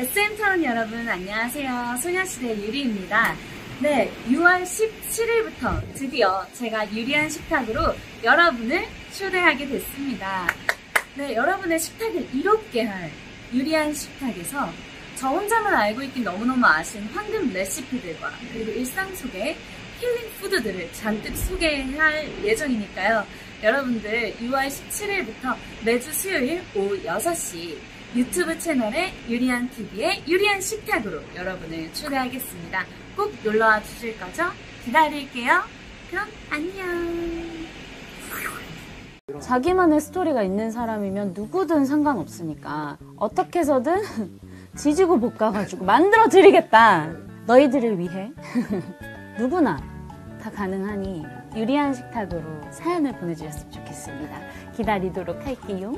SM타운 여러분 안녕하세요. 소녀시대 유리입니다. 네, 6월 17일부터 드디어 제가 유리한 식탁으로 여러분을 초대하게 됐습니다. 네, 여러분의 식탁을 이롭게 할 유리한 식탁에서 저 혼자만 알고 있긴 너무너무 아쉬운 황금 레시피들과 그리고 일상 속의 힐링 푸드들을 잔뜩 소개할 예정이니까요. 여러분들 6월 17일부터 매주 수요일 오후 6시 유튜브 채널의 유리한TV의 유리한 식탁으로 여러분을 초대하겠습니다. 꼭 놀러와 주실 거죠? 기다릴게요. 그럼 안녕. 자기만의 스토리가 있는 사람이면 누구든 상관없으니까 어떻게 해서든 지지고 볶아가지고 만들어드리겠다. 너희들을 위해 누구나 다 가능하니 유리한 식탁으로 사연을 보내주셨으면 좋겠습니다. 기다리도록 할게요.